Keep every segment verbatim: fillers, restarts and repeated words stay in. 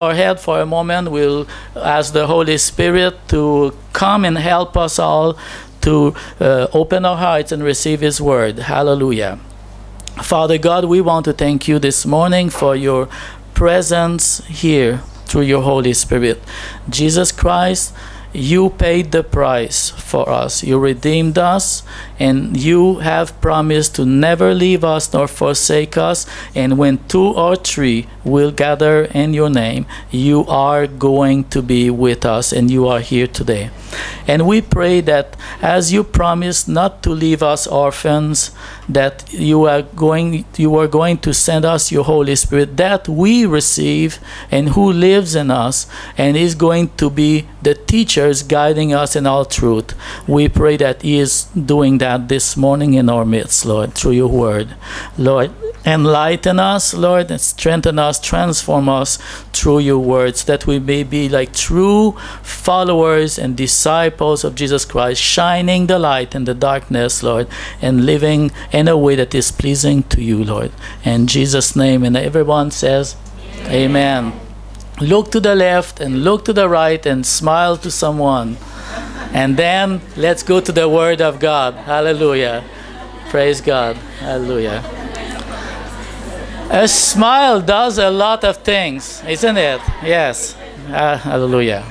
Our head for a moment, we'll ask the Holy Spirit to come and help us all to uh, open our hearts and receive His Word. Hallelujah. Father God, we want to thank you this morning for your presence here through your Holy Spirit. Jesus Christ, you paid the price for us. You redeemed us, and you have promised to never leave us nor forsake us. And when two or three will gather in your name, you are going to be with us, and you are here today. And we pray that as you promised not to leave us orphans, that you are going you are going to send us your Holy Spirit that we receive and who lives in us and is going to be the teachers guiding us in all truth. We pray that He is doing that this morning in our midst, Lord, through your word. Lord, enlighten us, Lord, and strengthen us, transform us through your words, that we may be like true followers and disciples of Jesus Christ, shining the light in the darkness, Lord, and living in a way that is pleasing to you, Lord. In Jesus' name, and everyone says, Amen. Amen. Look to the left and look to the right and smile to someone. And then let's go to the Word of God. Hallelujah. Praise God. Hallelujah. A smile does a lot of things, isn't it? Yes. Uh, hallelujah.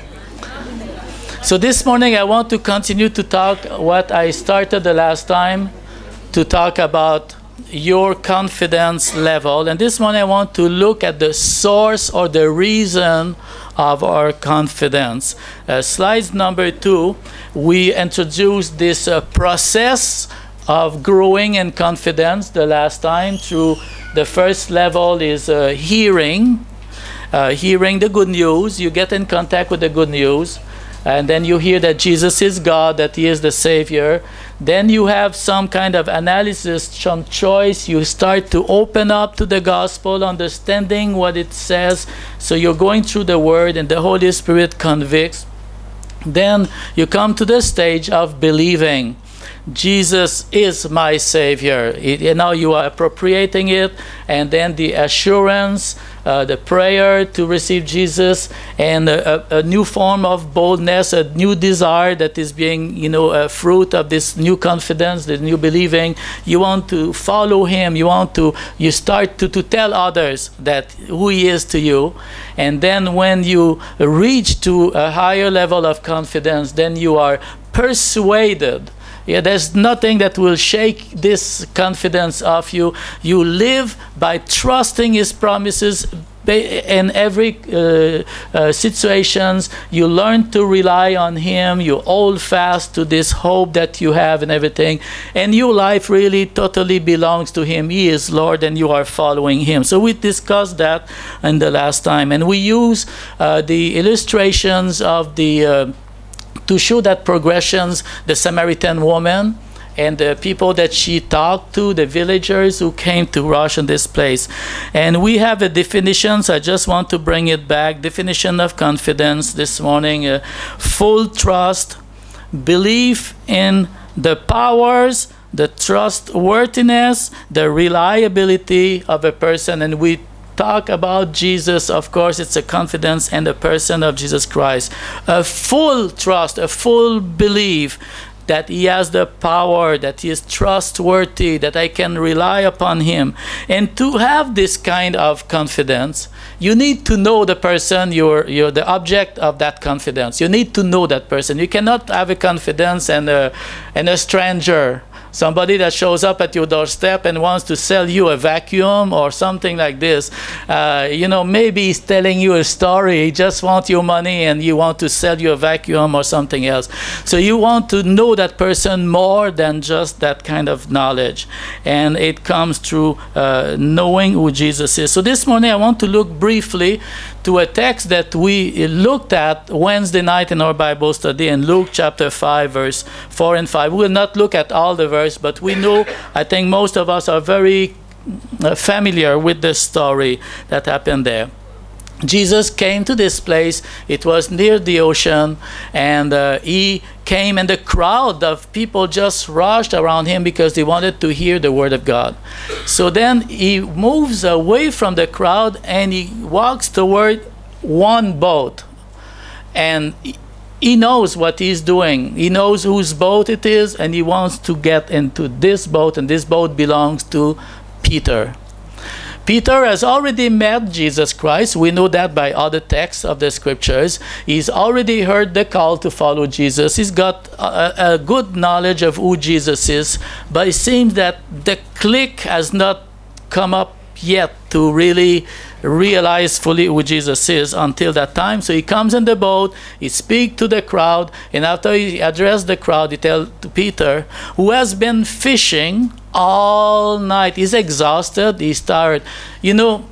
So this morning I want to continue to talk what I started the last time, to talk about your confidence level. And this morning I want to look at the source or the reason of our confidence. Uh, slides number two, we introduced this uh, process of growing in confidence the last time. Through the first level is uh, hearing, uh, hearing the good news. You get in contact with the good news, and then you hear that Jesus is God, that He is the Savior. Then you have some kind of analysis, some choice. You start to open up to the gospel, understanding what it says. So you're going through the Word, and the Holy Spirit convicts. Then you come to the stage of believing. Jesus is my Savior. It, and now you are appropriating it, and then the assurance, uh, the prayer to receive Jesus, and a, a, a new form of boldness, a new desire that is being, you know, a fruit of this new confidence, the new believing. You want to follow Him. You want to, you start to, to tell others that who He is to you. And then when you reach to a higher level of confidence, then you are persuaded. Yeah, there's nothing that will shake this confidence off you. You live by trusting His promises in every uh, uh, situations. You learn to rely on Him. You hold fast to this hope that you have in everything. And your life really totally belongs to Him. He is Lord, and you are following Him. So we discussed that in the last time. And we use uh, the illustrations of the... Uh, to show that progressions, the Samaritan woman and the people that she talked to, the villagers who came to rush in this place. And we have a definition, so I just want to bring it back. Definition of confidence this morning, uh, full trust, belief in the powers, the trustworthiness, the reliability of a person. And we talk about Jesus, of course, it's a confidence in the person of Jesus Christ. A full trust, a full belief that He has the power, that He is trustworthy, that I can rely upon Him. And to have this kind of confidence, you need to know the person, you're, you're the object of that confidence. You need to know that person. You cannot have a confidence and a, and a stranger. Somebody that shows up at your doorstep and wants to sell you a vacuum or something like this. Uh, you know, maybe he's telling you a story. He just wants your money and you want to sell you a vacuum or something else. So you want to know that person more than just that kind of knowledge. And it comes through uh, knowing who Jesus is. So this morning I want to look briefly to a text that we looked at Wednesday night in our Bible study in Luke chapter five, verse four and five. We will not look at all the verses, but we know, I think most of us are very familiar with the story that happened there. Jesus came to this place. It was near the ocean, and uh, he came, and the crowd of people just rushed around Him because they wanted to hear the Word of God. So then He moves away from the crowd, and He walks toward one boat, and he knows what he's doing. He knows whose boat it is, and he wants to get into this boat, and this boat belongs to Peter. Peter has already met Jesus Christ. We know that by other texts of the scriptures. He's already heard the call to follow Jesus. He's got a, a good knowledge of who Jesus is, but it seems that the click has not come up yet to really realize fully who Jesus is until that time. So he comes in the boat, he speaks to the crowd, and after he addressed the crowd, he tells Peter, who has been fishing all night. He's exhausted, he's tired. You know,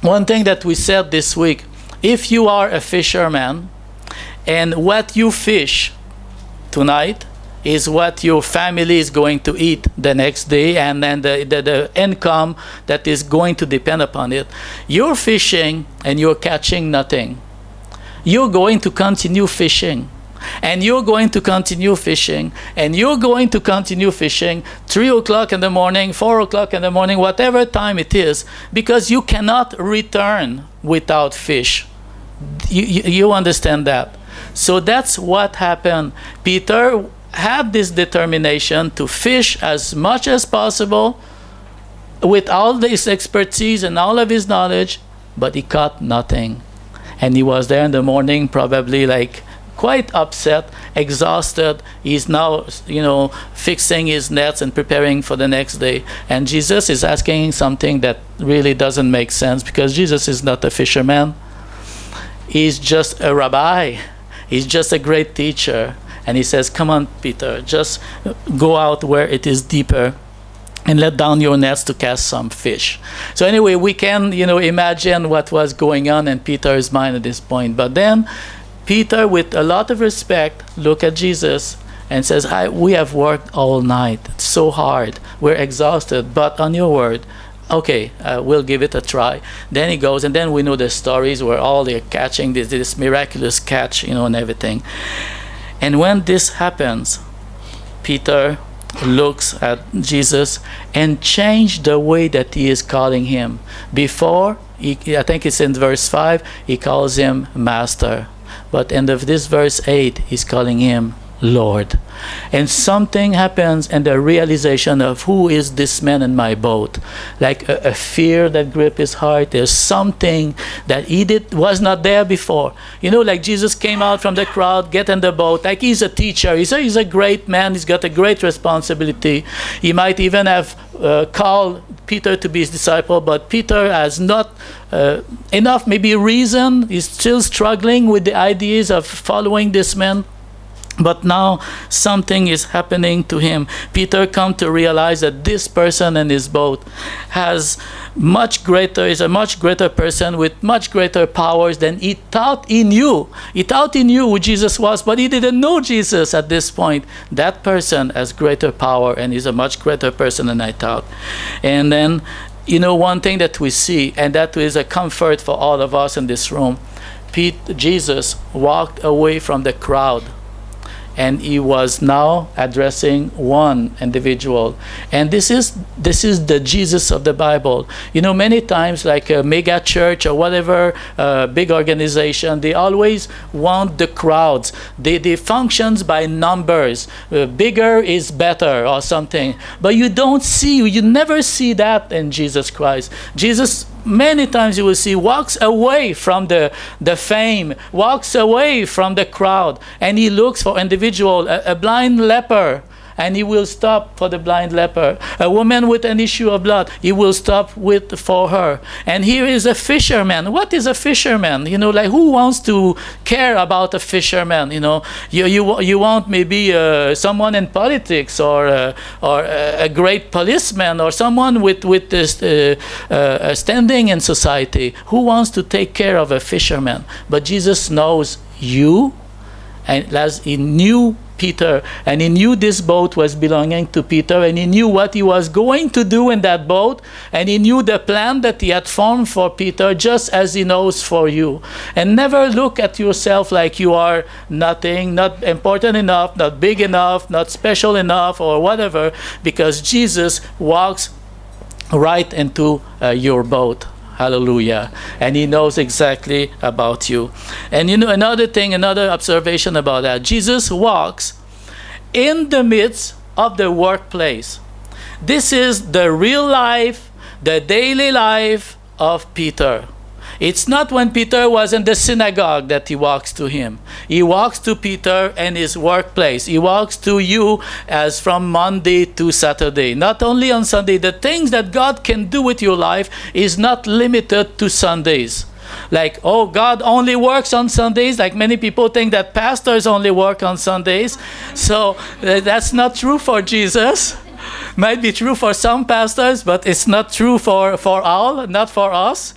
one thing that we said this week, if you are a fisherman and what you fish tonight is what your family is going to eat the next day, and then the, the, the income that is going to depend upon it. You're fishing and you're catching nothing. You're going to continue fishing, and you're going to continue fishing, and you're going to continue fishing three o'clock in the morning, four o'clock in the morning, whatever time it is, because you cannot return without fish. You, you, you understand that? So that's what happened. Peter had this determination to fish as much as possible with all this expertise and all of his knowledge, but he caught nothing. And he was there in the morning, probably like quite upset, exhausted. He's now, you know, fixing his nets and preparing for the next day. And Jesus is asking something that really doesn't make sense, because Jesus is not a fisherman. He's just a rabbi. He's just a great teacher. And he says, come on, Peter, just go out where it is deeper and let down your nets to cast some fish. So anyway, we can, you know, imagine what was going on in Peter's mind at this point. But then Peter, with a lot of respect, look at Jesus and says, I, we have worked all night. It's so hard. We're exhausted. But on your word, okay, uh, we'll give it a try. Then he goes, and then we know the stories where all they're catching this, this miraculous catch, you know, and everything. And when this happens, Peter looks at Jesus and changes the way that he is calling him. Before, he, I think it's in verse five, he calls him Master. But in the, this verse eight, he's calling him Lord. And something happens in the realization of who is this man in my boat. Like a, a fear that gripped his heart. There's something that he did was not there before. You know, like Jesus came out from the crowd, get in the boat. Like he's a teacher. He's a, he's a great man. He's got a great responsibility. He might even have uh, called Peter to be his disciple, but Peter has not uh, enough maybe reason. He's still struggling with the ideas of following this man. But now something is happening to him. Peter comes to realize that this person in his boat has much greater, is a much greater person with much greater powers than he thought he knew. He thought he knew who Jesus was, but he didn't know Jesus at this point. That person has greater power and is a much greater person than I thought. And then, you know, one thing that we see, and that is a comfort for all of us in this room, Pete, Jesus walked away from the crowd. And he was now addressing one individual. And this is, this is the Jesus of the Bible. You know, many times, like a mega church or whatever, uh, big organization, they always want the crowds. They, they function by numbers. Uh, bigger is better or something. But you don't see, you never see that in Jesus Christ. Jesus, many times you will see, walks away from the, the fame, walks away from the crowd, and he looks for individual, a, a blind leper, and he will stop for the blind leper. A woman with an issue of blood, he will stop with for her. And here is a fisherman. What is a fisherman? You know, like who wants to care about a fisherman? You know, you, you, you want maybe uh, someone in politics, or, uh, or a great policeman, or someone with, with this, uh, uh, standing in society. Who wants to take care of a fisherman? But Jesus knows you, and as he knew Peter, and he knew this boat was belonging to Peter, and he knew what he was going to do in that boat, and he knew the plan that he had formed for Peter, just as he knows for you. And never look at yourself like you are nothing, not important enough, not big enough, not special enough, or whatever, because Jesus walks right into uh, your boat. Hallelujah. And he knows exactly about you. And you know, another thing, another observation about that, Jesus walks in the midst of the workplace. This is the real life, the daily life of Peter. It's not when Peter was in the synagogue that he walks to him. He walks to Peter and his workplace. He walks to you as from Monday to Saturday. Not only on Sunday. The things that God can do with your life is not limited to Sundays. Like, oh, God only works on Sundays. Like many people think that pastors only work on Sundays. So that's not true for Jesus. Might be true for some pastors, but it's not true for, for all, not for us.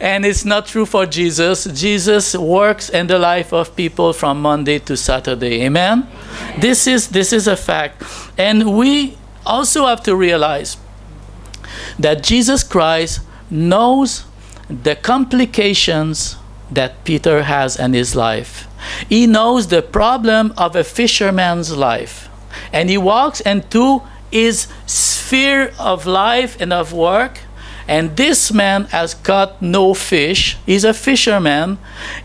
And it's not true for Jesus. Jesus works in the life of people from Monday to Saturday. Amen? Amen. This is, this is a fact. And we also have to realize that Jesus Christ knows the complications that Peter has in his life. He knows the problem of a fisherman's life. And he walks into his sphere of life and of work, and this man has caught no fish. He's a fisherman.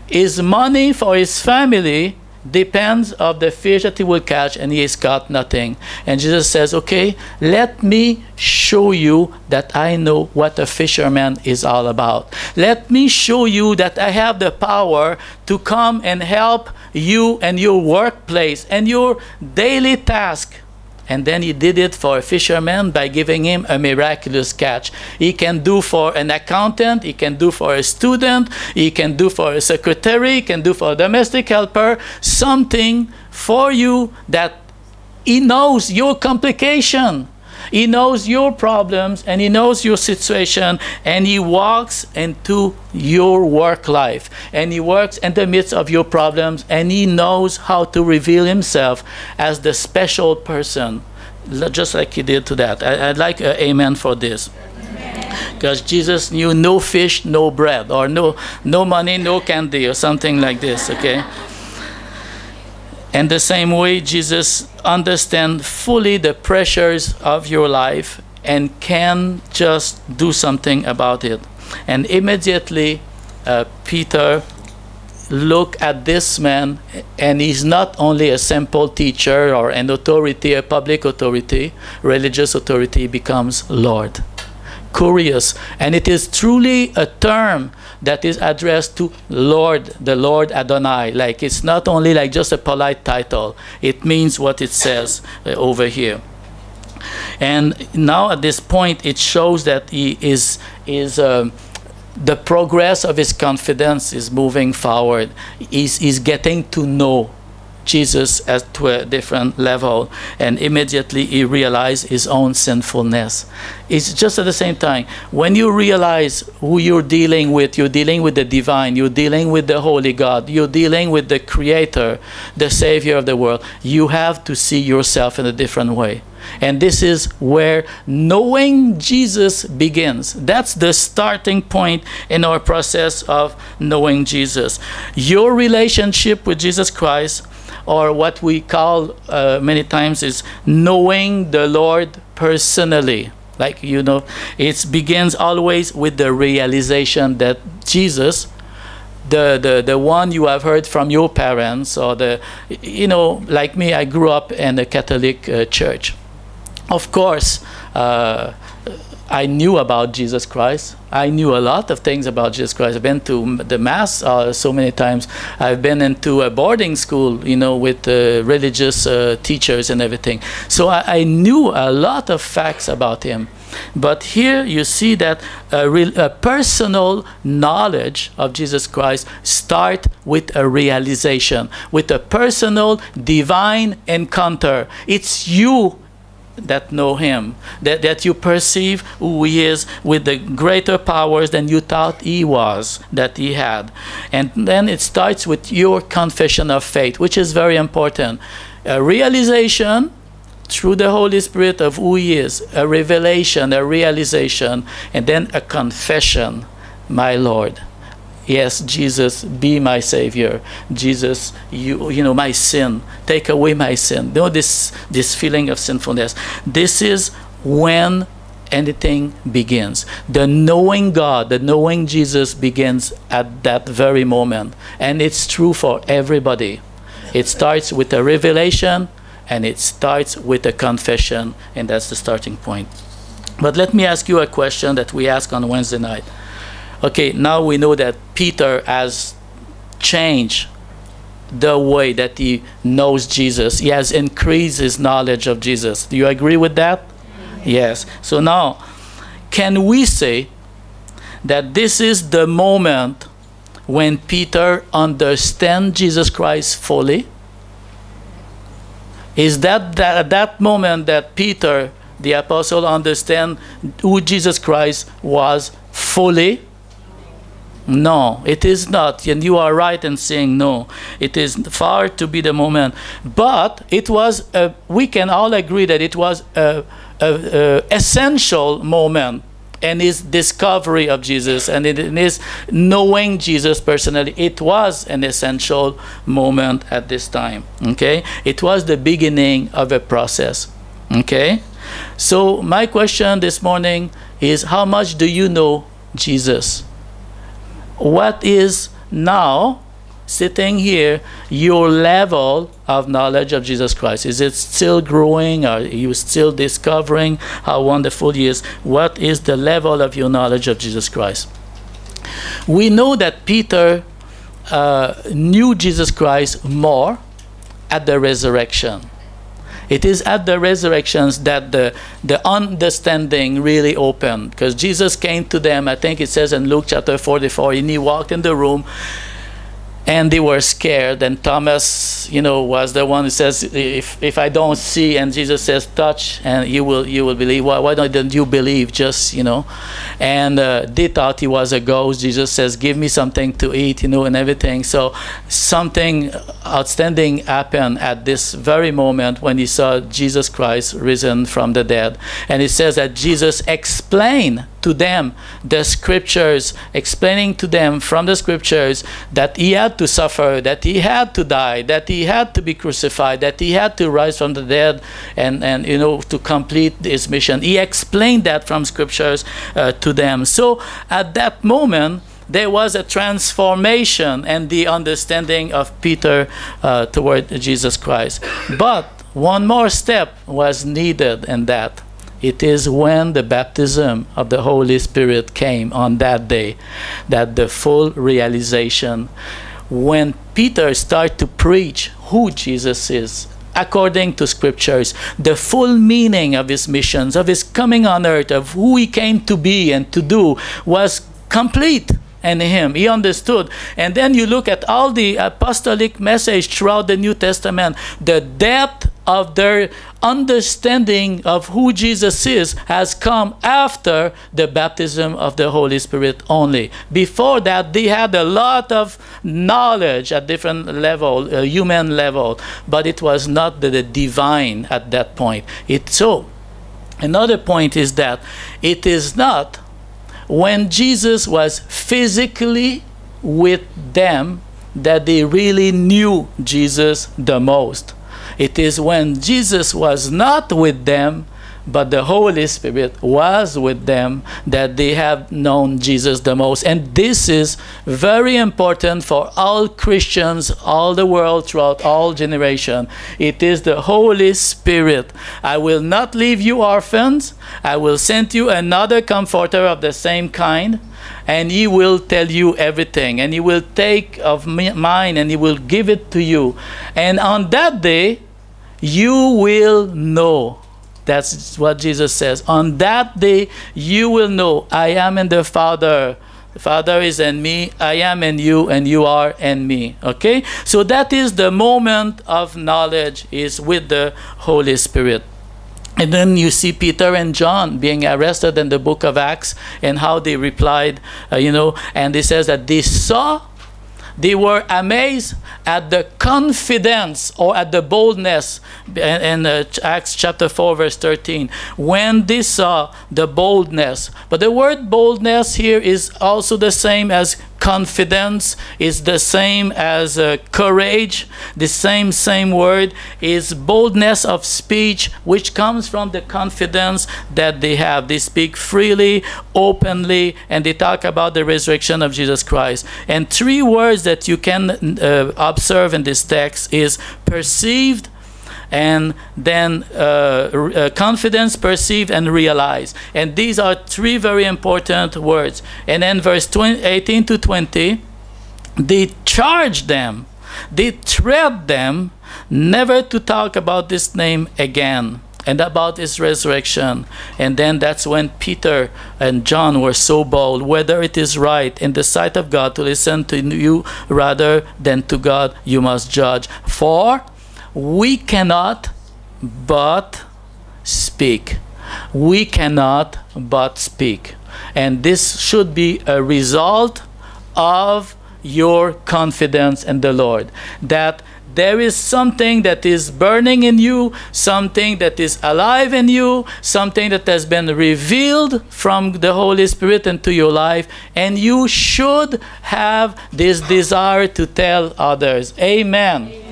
His money for his family depends on the fish that he will catch, and he has caught nothing. And Jesus says, okay, let me show you that I know what a fisherman is all about. Let me show you that I have the power to come and help you and your workplace and your daily task. And then he did it for a fisherman by giving him a miraculous catch. He can do for an accountant, he can do for a student, he can do for a secretary, he can do for a domestic helper, something for you that he knows your complication. He knows your problems and he knows your situation, and he walks into your work life, and he works in the midst of your problems, and he knows how to reveal himself as the special person, just like he did to that. I, I'd like an amen for this. Because Jesus knew no fish, no bread, or no, no money, no candy, or something like this, okay? And the same way, Jesus understands fully the pressures of your life and can just do something about it. And immediately, uh, Peter look at this man, and he's not only a simple teacher or an authority, a public authority, religious authority, becomes Lord. Curious. And it is truly a term that is addressed to Lord, the Lord Adonai. Like, it's not only like just a polite title. It means what it says uh, over here. And now at this point, it shows that he is, is um, the progress of his confidence is moving forward. He's, he's getting to know Jesus at a different level, and immediately he realized his own sinfulness. It's just at the same time, when you realize who you're dealing with, you're dealing with the divine, you're dealing with the holy God, you're dealing with the creator, the savior of the world, you have to see yourself in a different way. And this is where knowing Jesus begins. That's the starting point in our process of knowing Jesus. Your relationship with Jesus Christ, or what we call uh, many times is knowing the Lord personally. Like, you know, it begins always with the realization that Jesus, the, the, the one you have heard from your parents, or the, you know, like me, I grew up in a Catholic uh, church. Of course, uh, I knew about Jesus Christ. I knew a lot of things about Jesus Christ. I've been to the Mass uh, so many times. I've been into a boarding school, you know, with uh, religious uh, teachers and everything. So I, I knew a lot of facts about him. But here you see that a, real, a personal knowledge of Jesus Christ starts with a realization, with a personal divine encounter. It's you that know him, that, that you perceive who he is with the greater powers than you thought he was, that he had. And then it starts with your confession of faith, which is very important. A realization through the Holy Spirit of who he is, a revelation, a realization, and then a confession, my Lord. Yes, Jesus, be my Savior. Jesus, you, you know, my sin. Take away my sin. You know, this, this feeling of sinfulness. This is when anything begins. The knowing God, the knowing Jesus begins at that very moment. And it's true for everybody. It starts with a revelation, and it starts with a confession, and that's the starting point. But let me ask you a question that we ask on Wednesday night. Okay, now we know that Peter has changed the way that he knows Jesus. He has increased his knowledge of Jesus. Do you agree with that? Yes. So now, can we say that this is the moment when Peter understands Jesus Christ fully? Is that, that at that moment that Peter, the apostle, understands who Jesus Christ was fully? No, it is not. And you are right in saying no. It is far to be the moment. But it was, a, we can all agree that it was a, a, a essential moment in his discovery of Jesus and in his knowing Jesus personally. It was an essential moment at this time. Okay? It was the beginning of a process. Okay? So my question this morning is, how much do you know Jesus? What is now, sitting here, your level of knowledge of Jesus Christ? Is it still growing? Are you still discovering how wonderful he is? What is the level of your knowledge of Jesus Christ? We know that Peter uh, knew Jesus Christ more at the resurrection. It is at the resurrections that the, the understanding really opened. Because Jesus came to them, I think it says in Luke chapter forty-four, and he walked in the room and they were scared. And Thomas, you know, was the one who says, if, if I don't see, and Jesus says, touch, and you will, you will believe. Why, why don't you believe? Just, you know. And uh, they thought he was a ghost. Jesus says, give me something to eat, you know, and everything. So something outstanding happened at this very moment when he saw Jesus Christ risen from the dead. And it says that Jesus explained to them the scriptures, explaining to them from the scriptures that he had to suffer, that he had to die, that he had to be crucified, that he had to rise from the dead, and, and you know, to complete his mission. He explained that from scriptures uh, to them. So at that moment, there was a transformation and the understanding of Peter uh, toward Jesus Christ. But one more step was needed in that. It is when the baptism of the Holy Spirit came on that day that the full realization, when Peter started to preach who Jesus is, according to scriptures, the full meaning of his missions, of his coming on earth, of who he came to be and to do, was complete in him. He understood. And then you look at all the apostolic message throughout the New Testament, the depth of their understanding of who Jesus is has come after the baptism of the Holy Spirit only. Before that, they had a lot of knowledge at different level, uh, human level, but it was not the, the divine at that point. It, so, another point is that it is not when Jesus was physically with them that they really knew Jesus the most. It is when Jesus was not with them, but the Holy Spirit was with them, that they have known Jesus the most. And this is very important for all Christians, all the world, throughout all generations. It is the Holy Spirit. I will not leave you orphans. I will send you another comforter of the same kind. And he will tell you everything, and he will take of mine, and he will give it to you. And on that day, you will know. That's what Jesus says. On that day, you will know I am in the Father. The Father is in me, I am in you, and you are in me. Okay? So that is the moment of knowledge, is with the Holy Spirit. And then you see Peter and John being arrested in the book of Acts, and how they replied, uh, you know, and it says that they saw, they were amazed at the confidence or at the boldness in, in uh, Acts chapter four, verse thirteen, when they saw the boldness. But the word boldness here is also the same as confidence is the same as uh, courage. The same same word is boldness of speech, which comes from the confidence that they have. They speak freely, openly, and they talk about the resurrection of Jesus Christ. And three words that you can uh, observe in this text is perceived, and then uh, uh, confidence, perceive, and realize. And these are three very important words. And then verse eighteen to twenty, they charge them, they threat them, never to talk about this name again and about his resurrection. And then that's when Peter and John were so bold, whether it is right in the sight of God to listen to you rather than to God, you must judge. For we cannot but speak. We cannot but speak. And this should be a result of your confidence in the Lord, that there is something that is burning in you, something that is alive in you, something that has been revealed from the Holy Spirit into your life, and you should have this desire to tell others. Amen. Amen.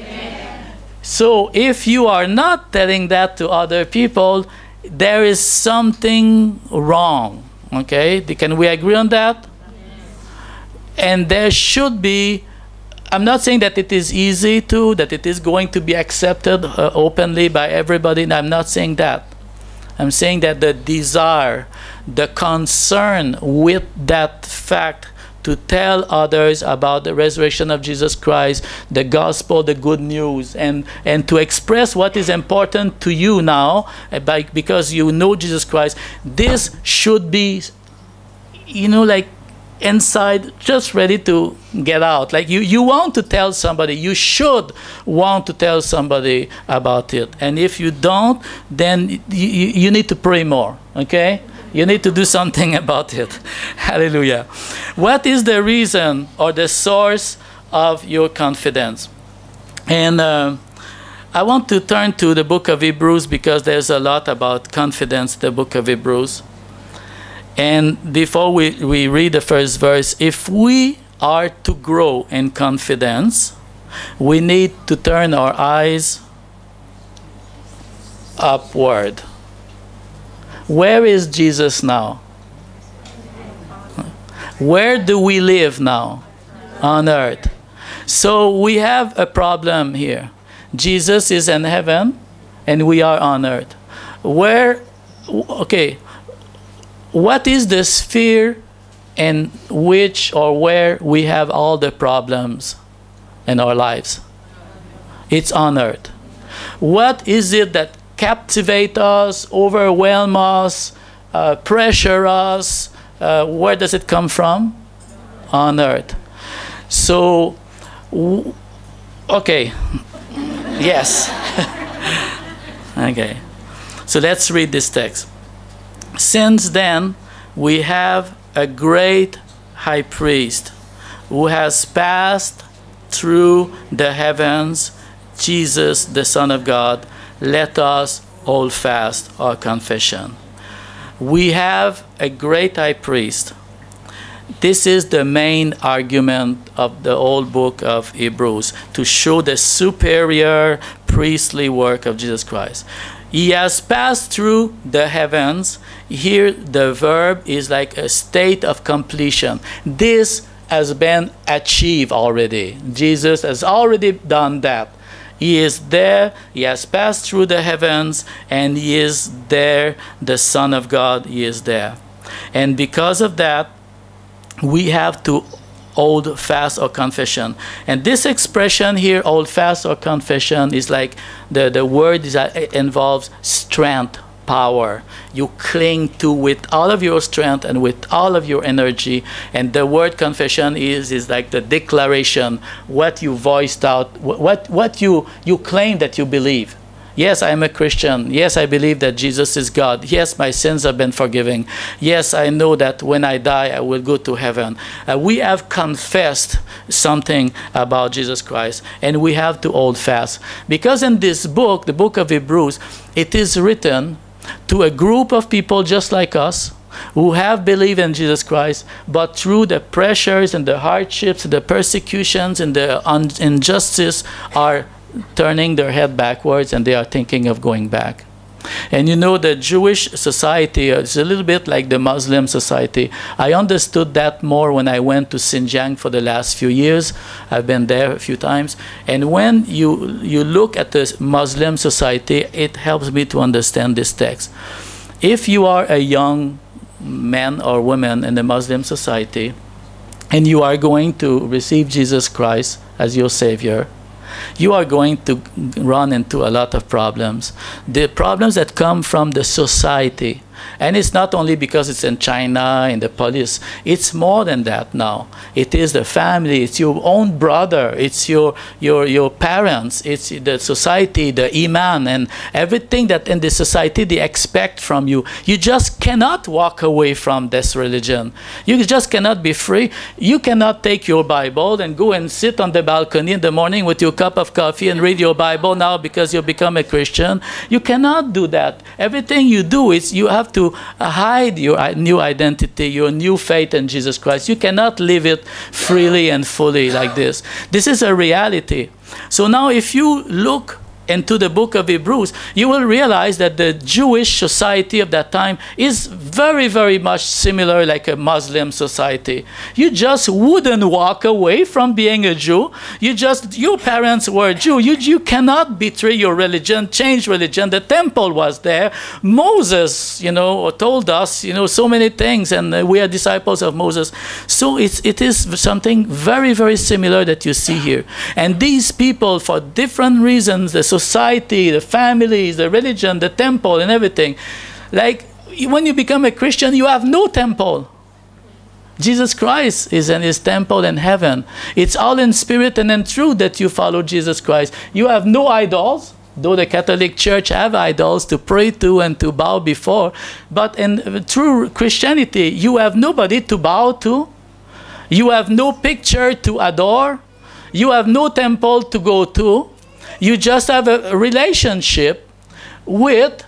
So if you are not telling that to other people, there is something wrong. Okay? Can we agree on that? Yes. And there should be, I'm not saying that it is easy to, that it is going to be accepted uh, openly by everybody. And I'm not saying that. I'm saying that the desire, the concern with that fact, to tell others about the resurrection of Jesus Christ, the gospel, the good news, and, and to express what is important to you now, by, because you know Jesus Christ, this should be, you know, like inside, just ready to get out. Like you, you want to tell somebody, you should want to tell somebody about it. And if you don't, then you, you need to pray more, okay? You need to do something about it. Hallelujah. What is the reason or the source of your confidence? And uh, I want to turn to the book of Hebrews, because there's a lot about confidence in the book of Hebrews. And before we, we read the first verse, if we are to grow in confidence, we need to turn our eyes upward. Where is Jesus now? Where do we live now? On earth. So we have a problem here. Jesus is in heaven and we are on earth. Where, okay, what is the sphere in which or where we have all the problems in our lives? It's on earth. What is it that captivate us, overwhelm us, uh, pressure us? Uh, where does it come from? On earth. So, w okay. Yes. Okay. So let's read this text. Since then, we have a great high priest who has passed through the heavens, Jesus, the Son of God. Let us hold fast our confession. We have a great high priest. This is the main argument of the whole book of Hebrews, to show the superior priestly work of Jesus Christ. He has passed through the heavens. Here the verb is like a state of completion. This has been achieved already. Jesus has already done that. He is there, he has passed through the heavens, and he is there, the Son of God, he is there. And because of that, we have to hold fast our confession. And this expression here, hold fast our confession, is like the, the word is, uh, involves strength, power. You cling to with all of your strength and with all of your energy. And the word confession is, is like the declaration, what you voiced out, what, what you, you claim that you believe. Yes, I am a Christian. Yes, I believe that Jesus is God. Yes, my sins have been forgiven. Yes, I know that when I die, I will go to heaven. Uh, we have confessed something about Jesus Christ, and we have to hold fast. Because in this book, the book of Hebrews, it is written to a group of people just like us who have believed in Jesus Christ, but through the pressures and the hardships, the persecutions and the injustice, are turning their head backwards and they are thinking of going back. And you know, the Jewish society is a little bit like the Muslim society. I understood that more when I went to Xinjiang for the last few years. I've been there a few times. And when you, you look at the Muslim society, it helps me to understand this text. If you are a young man or woman in the Muslim society, and you are going to receive Jesus Christ as your Savior, you are going to run into a lot of problems. The problems that come from the society. And it's not only because it's in China and the police. It's more than that now. It is the family. It's your own brother. It's your, your, your parents. It's the society, the iman, and everything that in the society they expect from you. You just cannot walk away from this religion. You just cannot be free. You cannot take your Bible and go and sit on the balcony in the morning with your cup of coffee and read your Bible now because you become a Christian. You cannot do that. Everything you do, it's, you have to hide your new identity, your new faith in Jesus Christ. You cannot live it freely and fully like this. This is a reality. So now if you look into the book of Hebrews, you will realize that the Jewish society of that time is very, very much similar like a Muslim society. You just wouldn't walk away from being a Jew. You just, your parents were Jew. You, you cannot betray your religion, change religion. The temple was there. Moses, you know, told us, you know, so many things, and we are disciples of Moses. So it's, it is something very, very similar that you see here. And these people, for different reasons, the society, the families, the religion, the temple, and everything. Like, when you become a Christian, you have no temple. Jesus Christ is in his temple in heaven. It's all in spirit and in truth that you follow Jesus Christ. You have no idols, though the Catholic Church have idols to pray to and to bow before. But in true Christianity, you have nobody to bow to. You have no picture to adore. You have no temple to go to. You just have a relationship with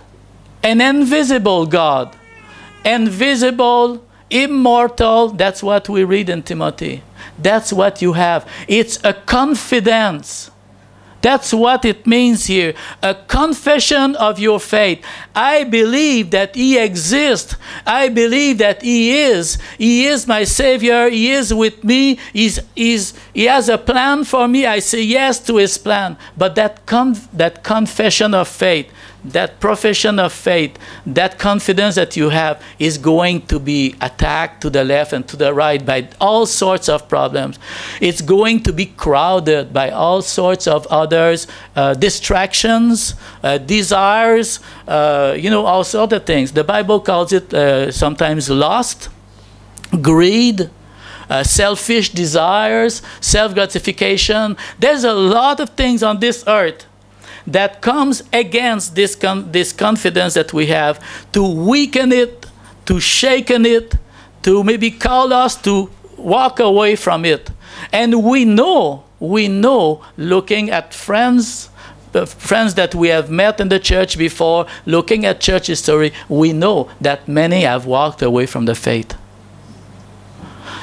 an invisible God. Invisible, immortal, that's what we read in Timothy. That's what you have. It's a confidence. That's what it means here. A confession of your faith. I believe that he exists. I believe that he is. He is my Savior. He is with me. He's, he's, he has a plan for me. I say yes to his plan. But that, conf that confession of faith, that profession of faith, that confidence that you have is going to be attacked to the left and to the right by all sorts of problems. It's going to be crowded by all sorts of others, uh, distractions, uh, desires, uh, you know, all sorts of things. The Bible calls it uh, sometimes lust, greed, Uh, selfish desires, self-gratification. There's a lot of things on this earth that comes against this, con this confidence that we have, to weaken it, to shaken it, to maybe call us to walk away from it. And we know, we know, looking at friends, uh, friends that we have met in the church before, looking at church history, we know that many have walked away from the faith.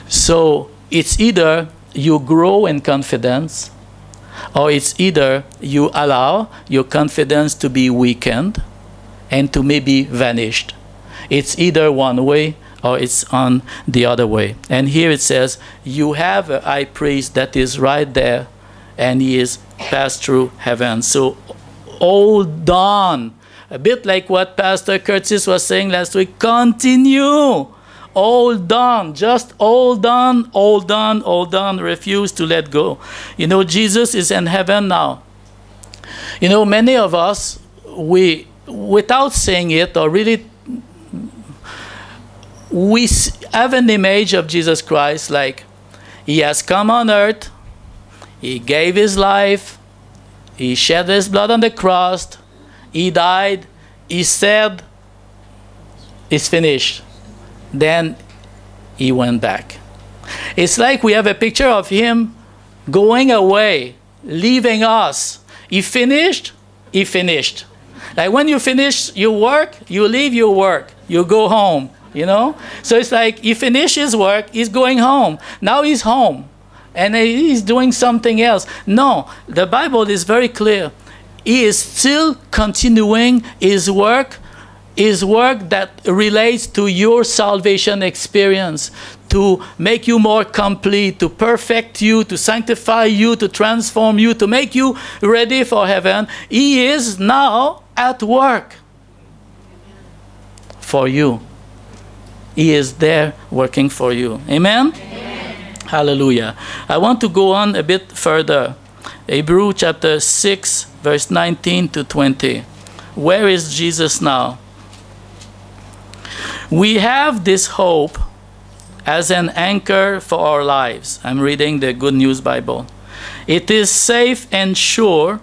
So it's either you grow in confidence, or it's either you allow your confidence to be weakened and to maybe vanished. It's either one way or it's on the other way. And here it says, you have a high priest that is right there, and he is passed through heaven. So hold on. A bit like what Pastor Curtis was saying last week, continue. Hold on, just hold on, hold on, hold on, refuse to let go. You know, Jesus is in heaven now. You know, many of us, we, without saying it or really, we have an image of Jesus Christ like, he has come on earth, he gave his life, he shed his blood on the cross, he died, he said, it's finished. Then he went back. It's like we have a picture of him going away, leaving us. He finished, he finished. Like when you finish your work, you leave your work, you go home. you know? So it's like he finished his work, he's going home. Now he's home and he's doing something else. No, the Bible is very clear. He is still continuing his work, his work that relates to your salvation experience, to make you more complete, to perfect you, to sanctify you, to transform you, to make you ready for heaven. He is now at work for you. He is there working for you. Amen? Amen. Hallelujah. I want to go on a bit further. Hebrews chapter six, verse nineteen to twenty. Where is Jesus now? We have this hope as an anchor for our lives. I'm reading the Good News Bible. It is safe and sure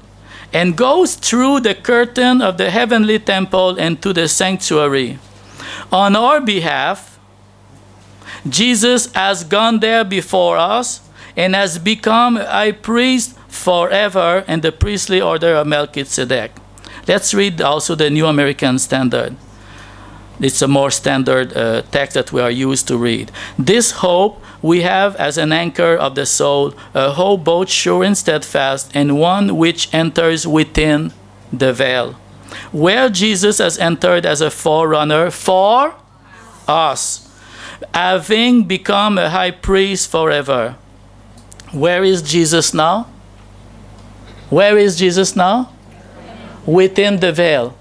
and goes through the curtain of the heavenly temple and to the sanctuary. On our behalf, Jesus has gone there before us and has become a high priest forever in the priestly order of Melchizedek. Let's read also the New American Standard. It's a more standard uh, text that we are used to read. This hope we have as an anchor of the soul, a hope both sure and steadfast, and one which enters within the veil, where Jesus has entered as a forerunner for us, having become a high priest forever. Where is Jesus now? Where is Jesus now? Within the veil.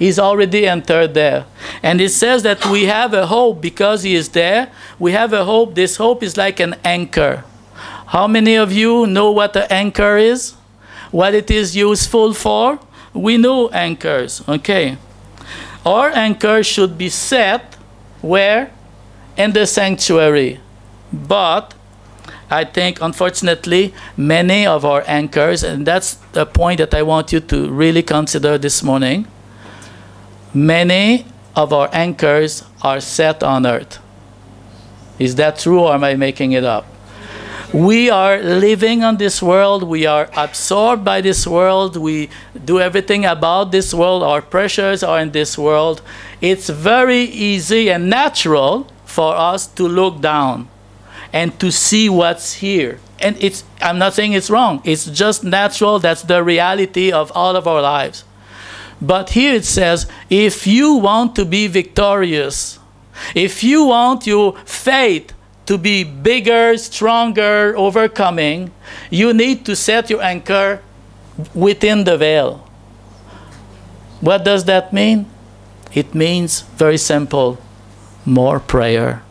He's already entered there. And it says that we have a hope because he is there. We have a hope. This hope is like an anchor. How many of you know what an anchor is? What it is useful for? We know anchors, okay? Our anchor should be set where? In the sanctuary. But I think, unfortunately, many of our anchors, and that's the point that I want you to really consider this morning, many of our anchors are set on earth. Is that true, or am I making it up? We are living on this world. We are absorbed by this world. We do everything about this world. Our pressures are in this world. It's very easy and natural for us to look down and to see what's here. And it's, I'm not saying it's wrong. It's just natural. That's the reality of all of our lives. But here it says, if you want to be victorious, if you want your faith to be bigger, stronger, overcoming, you need to set your anchor within the veil. What does that mean? It means very simple, more prayer.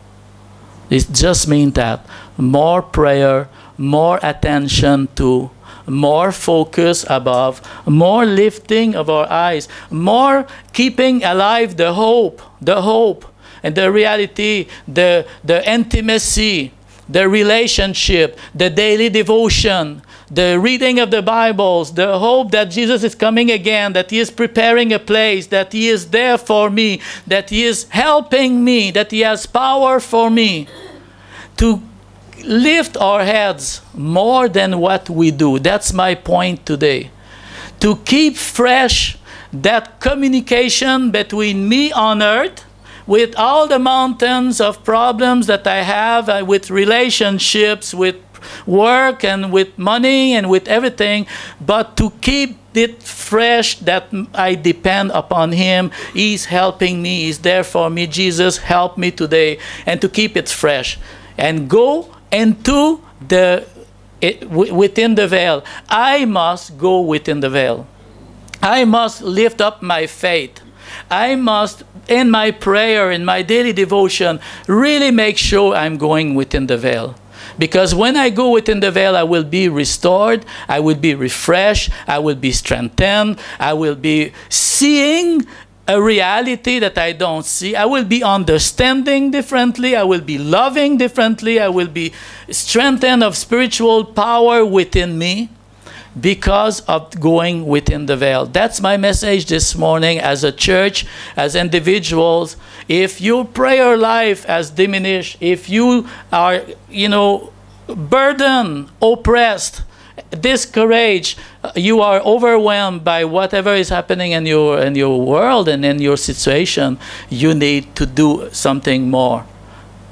It just means that more prayer, more attention to, more focus above, more lifting of our eyes, more keeping alive the hope, the hope. And the reality, the, the intimacy, the relationship, the daily devotion, the reading of the Bibles, the hope that Jesus is coming again, that he is preparing a place, that he is there for me, that he is helping me, that he has power for me, to lift our heads more than what we do. That's my point today. To keep fresh that communication between me on earth with all the mountains of problems that I have uh, with relationships, with work, and with money, and with everything, but to keep it fresh that I depend upon him. He's helping me. He's there for me. Jesus, help me today. And to keep it fresh. And go into the, it, w within the veil. I must go within the veil. I must lift up my faith. I must, in my prayer, in my daily devotion, really make sure I'm going within the veil. Because when I go within the veil, I will be restored, I will be refreshed, I will be strengthened, I will be seeing a reality that I don't see. I will be understanding differently, I will be loving differently, I will be strengthened of spiritual power within me, because of going within the veil. That's my message this morning as a church, as individuals. If your prayer life has diminished, if you are, you know, burdened, oppressed, this courage, you are overwhelmed by whatever is happening in your, in your world and in your situation. You need to do something more.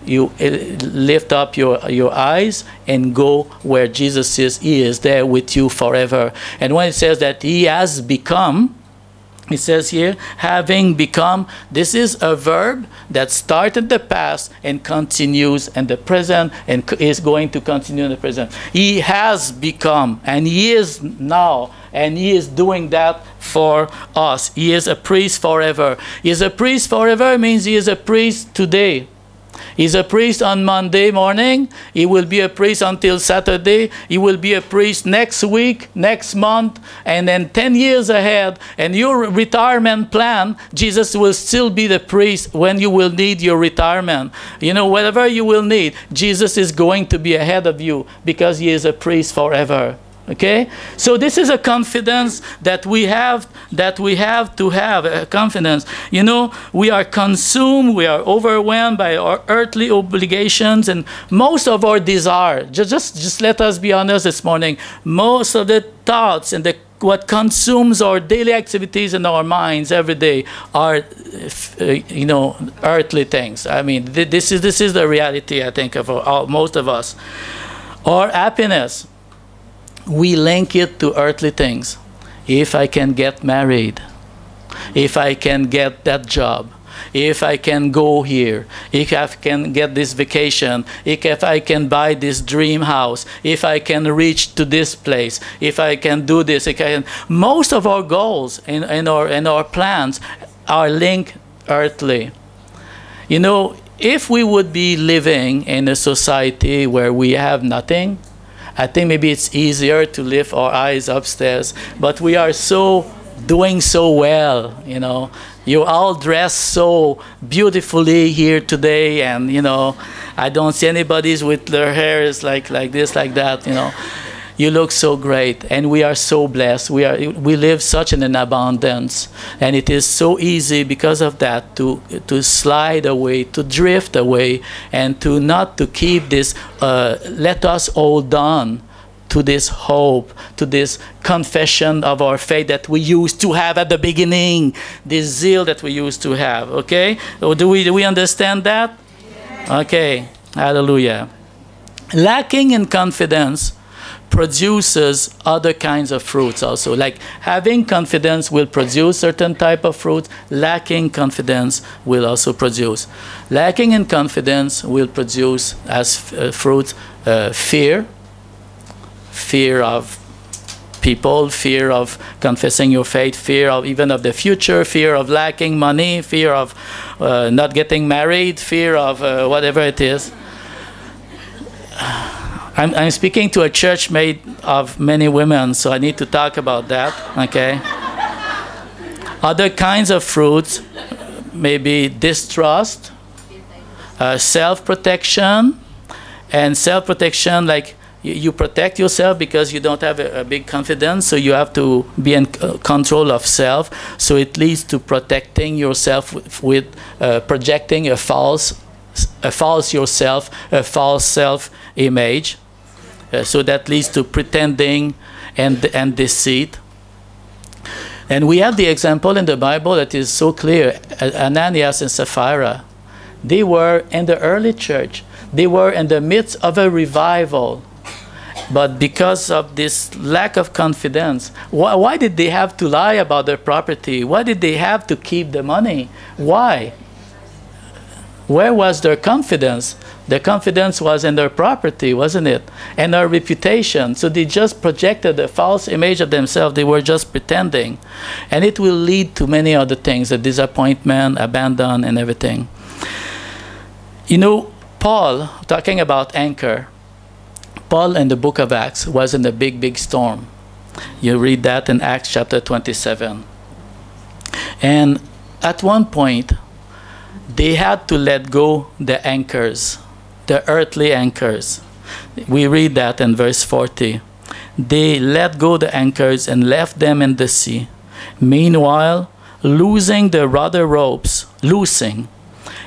You lift up your, your eyes and go where Jesus is. He is there with you forever. And when it says that he has become, it says here, having become, this is a verb that started the past and continues in the present and is going to continue in the present. He has become, and he is now, and he is doing that for us. He is a priest forever. He is a priest forever means he is a priest today. He's a priest on Monday morning. He will be a priest until Saturday. He will be a priest next week, next month, and then ten years ahead. And your retirement plan, Jesus will still be the priest when you will need your retirement. You know, whatever you will need, Jesus is going to be ahead of you because he is a priest forever. Okay? So this is a confidence that we have, that we have to have, a confidence. You know, we are consumed, we are overwhelmed by our earthly obligations and most of our desire. Just, just, just let us be honest this morning. Most of the thoughts and the what consumes our daily activities in our minds every day are, uh, you know, earthly things. I mean, th this is this is the reality, I think, of all, most of us. Our happiness, we link it to earthly things. If I can get married, if I can get that job, if I can go here, if I can get this vacation, if I can buy this dream house, if I can reach to this place, if I can do this, if I can. Most of our goals and, and, our, and our plans are linked earthly. You know, if we would be living in a society where we have nothing, I think maybe it's easier to lift our eyes upstairs, but we are so doing so well, you know. You all dress so beautifully here today, and you know, I don't see anybody's with their hair is like like this, like that, you know. You look so great, and we are so blessed. We are we live such in an abundance, and it is so easy because of that to to slide away, to drift away, and to not to keep this. Uh, let us hold on to this hope, to this confession of our faith that we used to have at the beginning, this zeal that we used to have. Okay, do we do we understand that? Yeah. Okay, hallelujah. Lacking in confidence produces other kinds of fruits also. Like having confidence will produce certain type of fruits. Lacking confidence will also produce. Lacking in confidence will produce as uh, fruit uh, fear, fear of people, fear of confessing your faith, fear of even of the future, fear of lacking money, fear of uh, not getting married, fear of uh, whatever it is. I'm, I'm speaking to a church made of many women, so I need to talk about that, okay? Other kinds of fruits may be distrust, uh, self-protection, and self-protection, like you, you protect yourself because you don't have a, a big confidence, so you have to be in uh, control of self, so it leads to protecting yourself with, with uh, projecting a false a false yourself, a false self-image. Uh, so that leads to pretending and, and deceit. And we have the example in the Bible that is so clear. Ananias and Sapphira, they were in the early church. They were in the midst of a revival. But because of this lack of confidence, why, why did they have to lie about their property? Why did they have to keep the money? Why? Where was their confidence? Their confidence was in their property, wasn't it? And their reputation. So they just projected a false image of themselves. They were just pretending. And it will lead to many other things, the disappointment, abandon, and everything. You know, Paul, talking about anchor, Paul in the book of Acts was in a big, big storm. You read that in Acts chapter twenty-seven. And at one point, they had to let go the anchors, the earthly anchors. We read that in verse forty. They let go the anchors and left them in the sea. Meanwhile, losing the rudder ropes, loosing,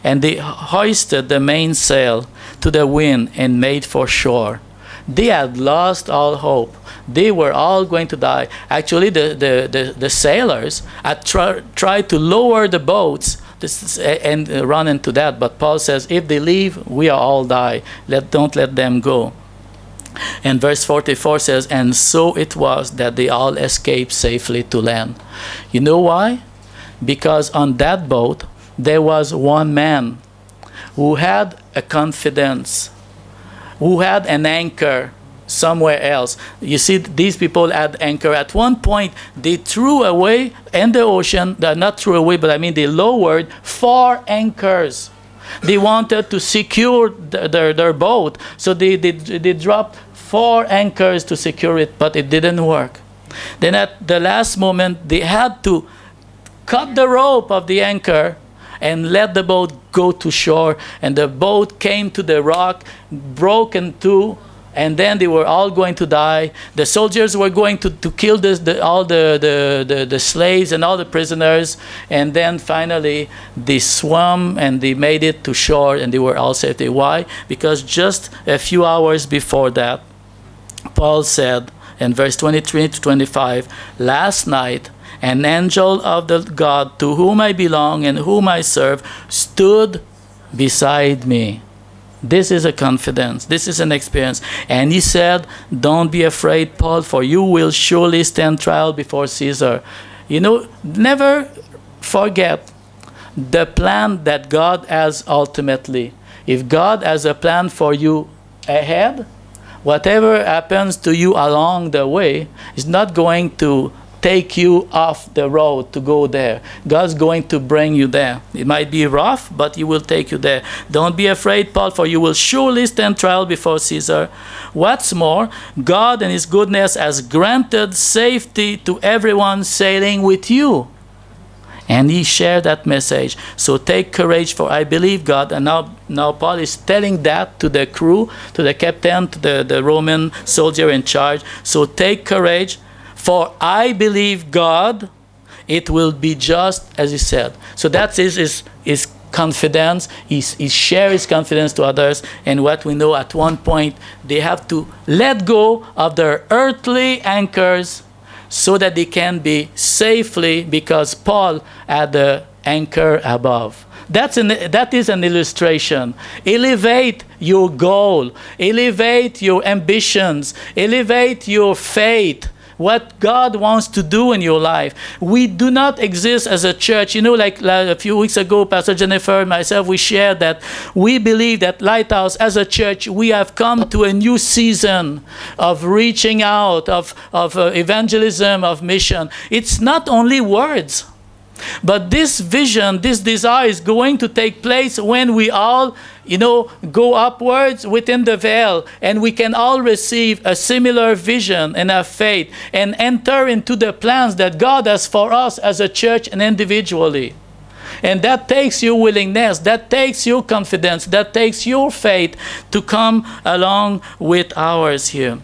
and they hoisted the mainsail to the wind and made for shore. They had lost all hope. They were all going to die. Actually, the, the, the, the sailors had try, tried to lower the boats this is, and run into that. But Paul says, if they leave, we all die. Let, don't let them go. And verse forty-four says, and so it was that they all escaped safely to land. You know why? Because on that boat, there was one man who had a confidence, who had an anchor somewhere else. You see, these people had anchor. At one point, they threw away in the ocean, not threw away, but I mean they lowered four anchors. They wanted to secure the, their, their boat, so they, they, they dropped four anchors to secure it, but it didn't work. Then at the last moment, they had to cut the rope of the anchor and let the boat go to shore. And the boat came to the rock, broke in two, and then they were all going to die. The soldiers were going to, to kill this, the, all the, the, the, the slaves and all the prisoners. And then finally, they swam and they made it to shore and they were all saved. Why? Because just a few hours before that, Paul said in verse twenty-three to twenty-five, last night, an angel of the God to whom I belong and whom I serve stood beside me. This is a confidence. This is an experience. And he said, don't be afraid, Paul, for you will surely stand trial before Caesar. You know, never forget the plan that God has ultimately. If God has a plan for you ahead, whatever happens to you along the way is not going to take you off the road to go there. God's going to bring you there. It might be rough, but he will take you there. Don't be afraid, Paul, for you will surely stand trial before Caesar. What's more, God and his goodness has granted safety to everyone sailing with you. And he shared that message. So take courage, for I believe God. And now, now Paul is telling that to the crew, to the captain, to the, the Roman soldier in charge. So take courage, for I believe God, it will be just as he said. So that's his, his, his confidence. He, he shares his confidence to others. And what we know, at one point, they have to let go of their earthly anchors so that they can be safely, because Paul had the anchor above. That's an, that is an illustration. Elevate your goal. Elevate your ambitions. Elevate your faith. What God wants to do in your life. We do not exist as a church. You know, like, like a few weeks ago, Pastor Jennifer and myself, we shared that we believe that Lighthouse, as a church, we have come to a new season of reaching out, of, of uh, evangelism, of mission. It's not only words, but this vision, this desire is going to take place when we all, you know, go upwards within the veil, and we can all receive a similar vision and a faith and enter into the plans that God has for us as a church and individually. And that takes your willingness, that takes your confidence, that takes your faith to come along with ours here.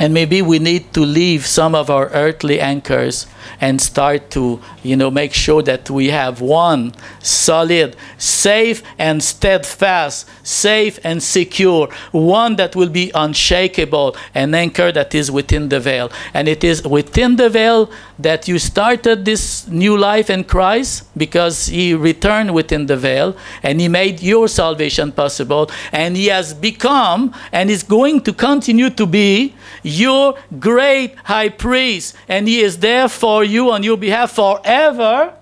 And maybe we need to leave some of our earthly anchors and start to, you know, make sure that we have one solid, safe and steadfast, safe and secure, one that will be unshakable, an anchor that is within the veil. And it is within the veil that you started this new life in Christ, because he returned within the veil and he made your salvation possible. And he has become and is going to continue to be your great high priest, and he is there for you on your behalf forever,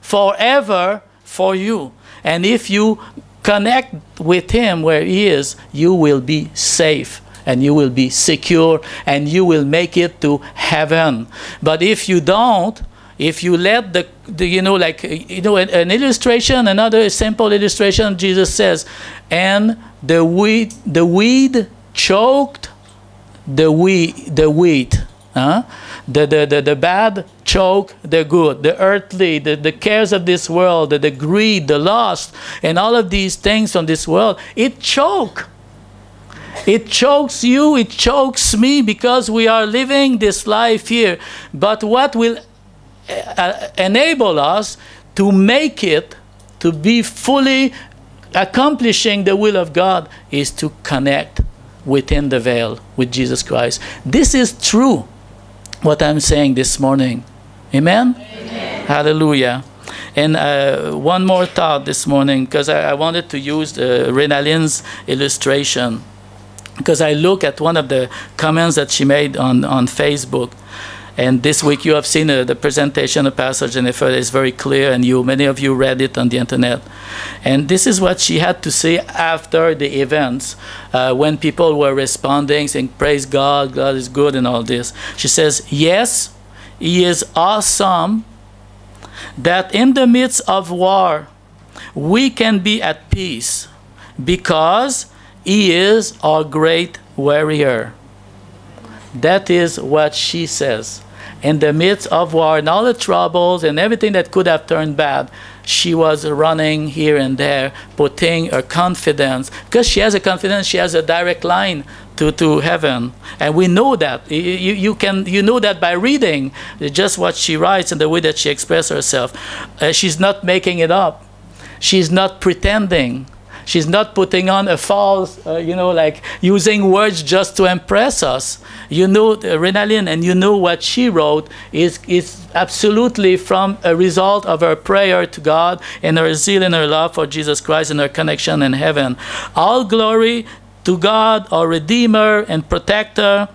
forever for you. And if you connect with him where he is, you will be safe and you will be secure and you will make it to heaven. But if you don't, if you let the, the you know, like, you know, an, an illustration, another simple illustration, Jesus says, and the weed, the weed choked the wheat, the wheat, huh? the, the, the, the bad choke the good, the earthly, the, the cares of this world, the, the greed, the lust, and all of these things from this world, it choke. It chokes you, it chokes me, because we are living this life here. But what will uh, enable us to make it, to be fully accomplishing the will of God, is to connect within the veil with Jesus Christ. This is true, what I'm saying this morning. Amen? Amen. Hallelujah. And uh, one more thought this morning, because I, I wanted to use uh, Renaline's illustration, because I look at one of the comments that she made on, on Facebook. And this week you have seen uh, the presentation of Pastor Jennifer is very clear, and you, many of you read it on the internet. And this is what she had to say after the events, uh, when people were responding, saying, praise God, God is good and all this. She says, yes, He is awesome, that in the midst of war, we can be at peace, because He is our great warrior. That is what she says. In the midst of war and all the troubles and everything that could have turned bad, she was running here and there, putting her confidence, because she has a confidence, she has a direct line to, to heaven. And we know that. You, you, can, you know that by reading just what she writes and the way that she expresses herself. Uh, she's not making it up. She's not pretending. She's not putting on a false, uh, you know, like using words just to impress us. You know, uh, Rene-Lynn, and you know what she wrote is, is absolutely from a result of her prayer to God and her zeal and her love for Jesus Christ and her connection in heaven. All glory to God, our Redeemer and Protector.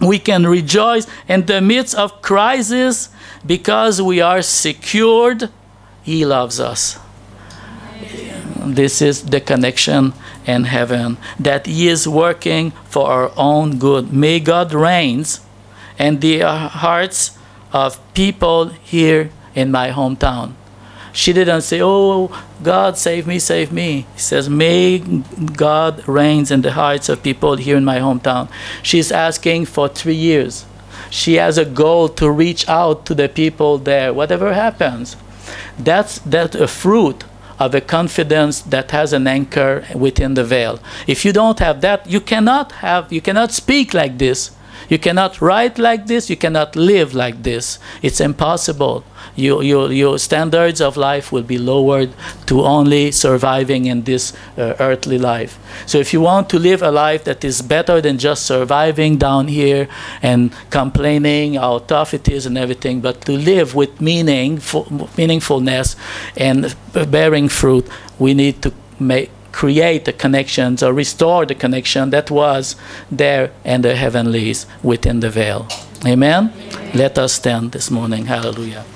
We can rejoice in the midst of crisis because we are secured. He loves us. This is the connection in heaven, that He is working for our own good. May God reigns in the hearts of people here in my hometown. She didn't say, oh, God, save me, save me. She says, may God reigns in the hearts of people here in my hometown. She's asking for three years. She has a goal to reach out to the people there, whatever happens. That's, that's a fruit of a confidence that has an anchor within the veil. If you don't have that, you cannot have, you cannot speak like this. You cannot write like this. You cannot live like this. It's impossible. You, you, your standards of life will be lowered to only surviving in this uh, earthly life. So if you want to live a life that is better than just surviving down here and complaining how tough it is and everything, but to live with meaning, meaningfulness and bearing fruit, we need to make create the connections or restore the connection that was there in the heavenlies within the veil. Amen? Amen. Let us stand this morning. Hallelujah.